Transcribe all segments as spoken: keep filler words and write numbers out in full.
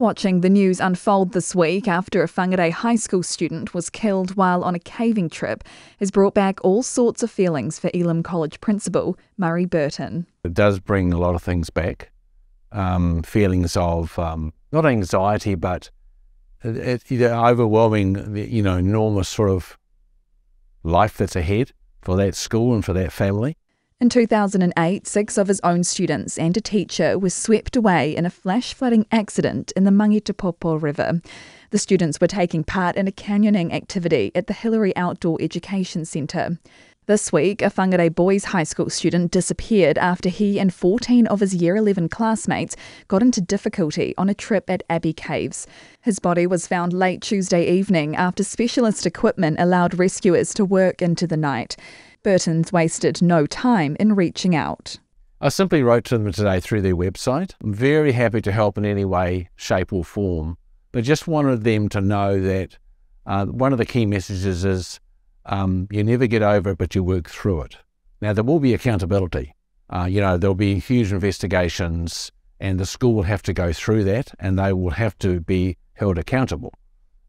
Watching the news unfold this week after a Whangārei high school student was killed while on a caving trip has brought back all sorts of feelings for Elim College principal Murray Burton. It does bring a lot of things back, um, feelings of um, not anxiety, but it, it, overwhelming, you know, enormous sort of life that's ahead for that school and for that family. In two thousand eight, six of his own students and a teacher were swept away in a flash flooding accident in the Mangatepopo River. The students were taking part in a canyoning activity at the Hillary Outdoor Education Centre. This week, a Whangārei Boys High School student disappeared after he and fourteen of his Year eleven classmates got into difficulty on a trip at Abbey Caves. His body was found late Tuesday evening after specialist equipment allowed rescuers to work into the night. Burton's wasted no time in reaching out. I simply wrote to them today through their website. I'm very happy to help in any way, shape or form, but just wanted them to know that uh, one of the key messages is um, you never get over it, but you work through it. Now, there will be accountability. Uh, you know, there'll be huge investigations and the school will have to go through that and they will have to be held accountable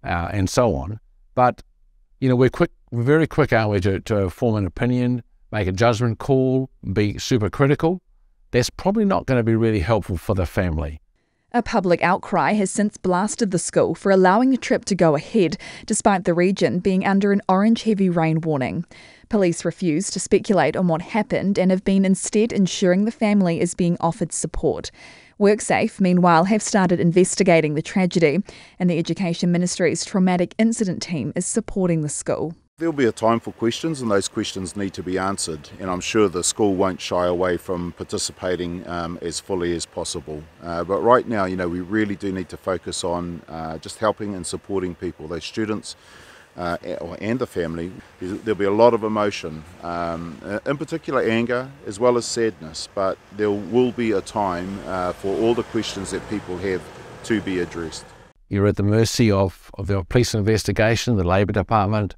uh, and so on. But, you know, we're quick We're very quick, aren't we, to, to form an opinion, make a judgment call, be super critical. That's probably not going to be really helpful for the family. A public outcry has since blasted the school for allowing the trip to go ahead, despite the region being under an orange heavy rain warning. Police refuse to speculate on what happened and have been instead ensuring the family is being offered support. WorkSafe, meanwhile, have started investigating the tragedy, and the Education Ministry's Traumatic Incident Team is supporting the school. There'll be a time for questions, and those questions need to be answered, and I'm sure the school won't shy away from participating um, as fully as possible. Uh, but right now, you know, we really do need to focus on uh, just helping and supporting people, those students uh, and the family. There'll be a lot of emotion, um, in particular anger as well as sadness, but there will be a time uh, for all the questions that people have to be addressed. You're at the mercy of, of the police investigation, the Labour Department,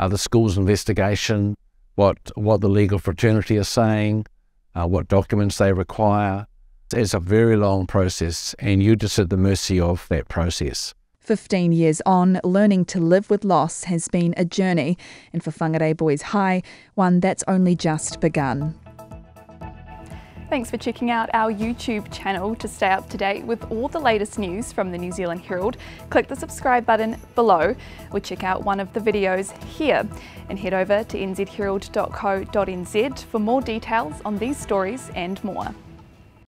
Uh, the school's investigation, what what the legal fraternity are saying, uh, what documents they require. It's a very long process and you're just at the mercy of that process. fifteen years on, learning to live with loss has been a journey, and for Whangārei Boys High, one that's only just begun. Thanks for checking out our YouTube channel. To stay up to date with all the latest news from the New Zealand Herald, click the subscribe button below or check out one of the videos here. And head over to n z herald dot co dot n z for more details on these stories and more.